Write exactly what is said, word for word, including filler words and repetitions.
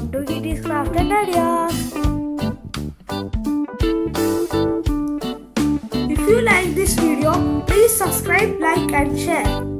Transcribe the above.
Welcome to Kitty's Craft and Ideas. If you like this video, please subscribe, like and share.